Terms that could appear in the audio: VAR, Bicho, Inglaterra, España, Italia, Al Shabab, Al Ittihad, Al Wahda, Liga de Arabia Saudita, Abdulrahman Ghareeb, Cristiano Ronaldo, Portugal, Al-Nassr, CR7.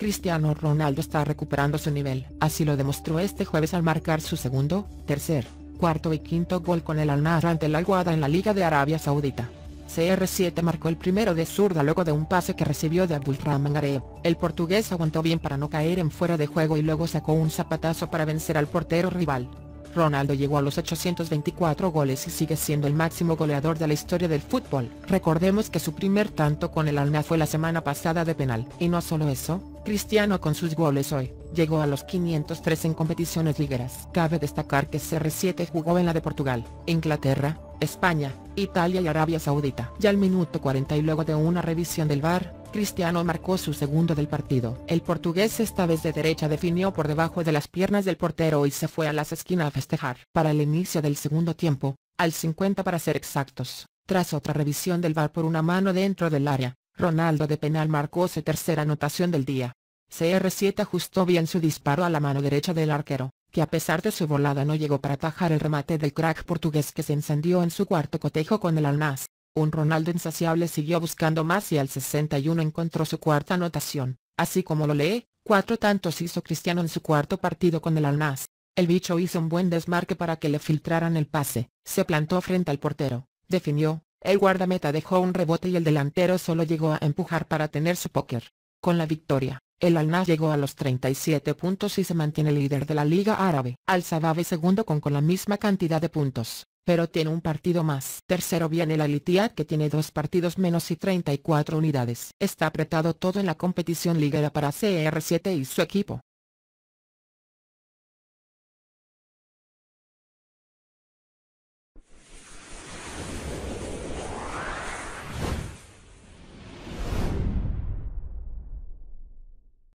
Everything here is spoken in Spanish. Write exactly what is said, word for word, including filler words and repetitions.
Cristiano Ronaldo está recuperando su nivel, así lo demostró este jueves al marcar su segundo, tercer, cuarto y quinto gol con el Al-Nassr ante el Al Wahda en la Liga de Arabia Saudita. C R siete marcó el primero de zurda luego de un pase que recibió de Abdulrahman Ghareeb. El portugués aguantó bien para no caer en fuera de juego y luego sacó un zapatazo para vencer al portero rival. Ronaldo llegó a los ochocientos veinticuatro goles y sigue siendo el máximo goleador de la historia del fútbol. Recordemos que su primer tanto con el Al-Nassr fue la semana pasada de penal. Y no solo eso, Cristiano con sus goles hoy, llegó a los quinientos tres en competiciones ligueras. Cabe destacar que C R siete jugó en la de Portugal, Inglaterra, España, Italia y Arabia Saudita. Ya al minuto cuarenta y luego de una revisión del V A R, Cristiano marcó su segundo del partido. El portugués esta vez de derecha definió por debajo de las piernas del portero y se fue a las esquinas a festejar. Para el inicio del segundo tiempo, al cincuenta para ser exactos, tras otra revisión del V A R por una mano dentro del área, Ronaldo de penal marcó su tercera anotación del día. C R siete ajustó bien su disparo a la mano derecha del arquero, que a pesar de su volada no llegó para atajar el remate del crack portugués que se encendió en su cuarto cotejo con el Al-Nassr. Un Ronaldo insaciable siguió buscando más y al sesenta y uno encontró su cuarta anotación. Así como lo lee, cuatro tantos hizo Cristiano en su cuarto partido con el Al-Nassr. El bicho hizo un buen desmarque para que le filtraran el pase, se plantó frente al portero, definió, el guardameta dejó un rebote y el delantero solo llegó a empujar para tener su póker. Con la victoria, el Al-Nassr llegó a los treinta y siete puntos y se mantiene líder de la Liga Árabe. Al Shabab es segundo con, con la misma cantidad de puntos, pero tiene un partido más. Tercero viene el Al Ittihad que tiene dos partidos menos y treinta y cuatro unidades. Está apretado todo en la competición liguera para C R siete y su equipo.